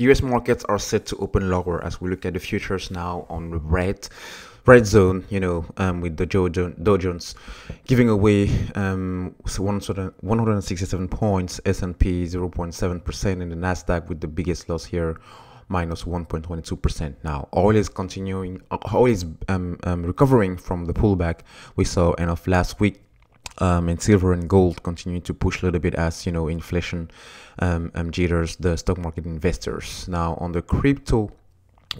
US markets are set to open lower as we look at the futures now on the red zone, you know, with the Dow Jones giving away 167 points, S&P 0.7%, and the Nasdaq with the biggest loss here, minus 1.22%. Now, oil is continuing, recovering from the pullback we saw end of last week. And silver and gold continue to push a little bit as, you know, inflation jitters the stock market investors. Now, on the crypto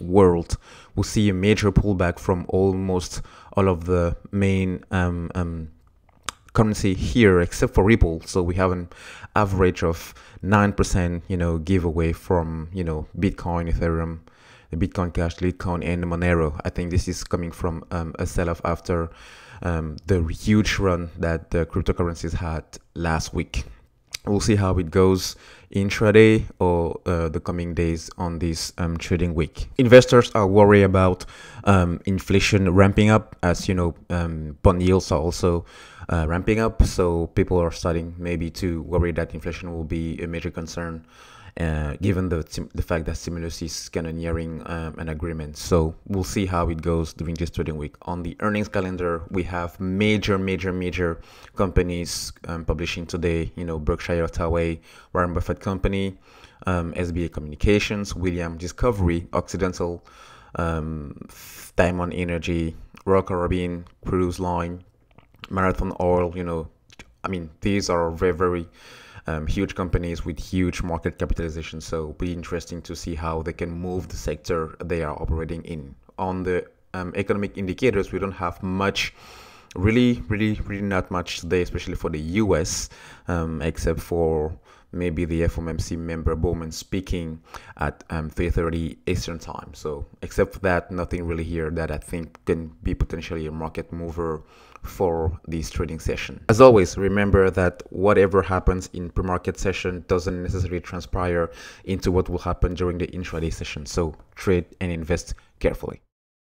world, we'll see a major pullback from almost all of the main currency here, except for Ripple. So we have an average of 9%, you know, giveaway from, you know, Bitcoin, Ethereum, the Bitcoin Cash, Litecoin, and Monero. I think this is coming from a sell-off after the huge run that the cryptocurrencies had last week. We'll see how it goes intraday or the coming days on this trading week. Investors are worried about inflation ramping up, as you know, bond yields are also ramping up. So people are starting maybe to worry that inflation will be a major concern, given the fact that stimulus is kind of nearing an agreement. So we'll see how it goes during this trading week. On the earnings calendar, we have major companies publishing today. You know, Berkshire Hathaway, Warren Buffett Company, SBA Communications, William Discovery, Occidental, Diamond Energy, Rock Robin, Cruise Line, Marathon Oil. You know, I mean, these are very, very huge companies with huge market capitalization, so it'll be interesting to see how they can move the sector they are operating in. On the economic indicators, we don't have much, really not much today, especially for the US, except for maybe the FOMC member Bowman speaking at 3:30 Eastern time. So except for that, nothing really here that I think can be potentially a market mover for this trading session. As always, remember that whatever happens in pre-market session doesn't necessarily transpire into what will happen during the intraday session. So trade and invest carefully.